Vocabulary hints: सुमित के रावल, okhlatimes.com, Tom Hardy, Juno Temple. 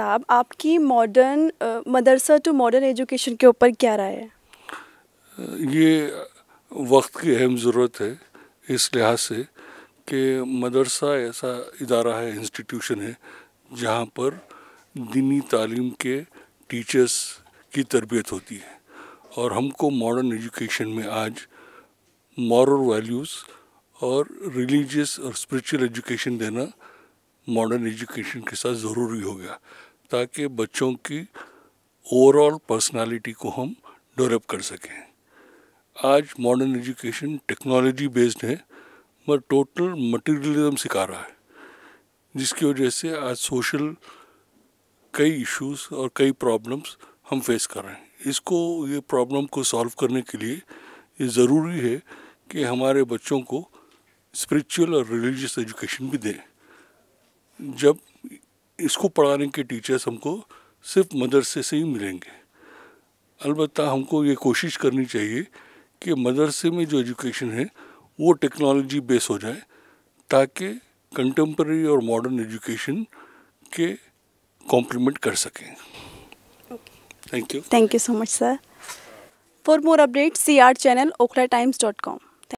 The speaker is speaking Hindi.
साहब, आपकी मॉडर्न मदरसा टू मॉडर्न एजुकेशन के ऊपर क्या राय है? ये वक्त की अहम ज़रूरत है इस लिहाज से कि मदरसा ऐसा इदारा है, इंस्टीट्यूशन है जहाँ पर दीनी तालीम के टीचर्स की तरबियत होती है और हमको मॉडर्न एजुकेशन में आज मॉरल वैल्यूज़ और रिलीजियस और स्पिरिचुअल एजुकेशन देना मॉडर्न एजुकेशन के साथ ज़रूरी हो गया ताकि बच्चों की ओवरऑल पर्सनालिटी को हम डेवलप कर सकें। आज मॉडर्न एजुकेशन टेक्नोलॉजी बेस्ड है मगर टोटल मटेरियलिज्म सिखा रहा है, जिसकी वजह से आज सोशल कई इश्यूज और कई प्रॉब्लम्स हम फेस कर रहे हैं। इसको ये प्रॉब्लम को सॉल्व करने के लिए ये ज़रूरी है कि हमारे बच्चों को स्पिरिचुअल और रिलीजियस एजुकेशन भी दें। जब इसको पढ़ाने के टीचर्स हमको सिर्फ मदरसे से ही मिलेंगे, अलबत्ता हमको ये कोशिश करनी चाहिए कि मदरसे में जो एजुकेशन है वो टेक्नोलॉजी बेस हो जाए ताकि कंटेम्प्रेरी और मॉडर्न एजुकेशन के कॉम्प्लीमेंट कर सकें। Thank you so much sir. For more update see our channel okhlatimes.com।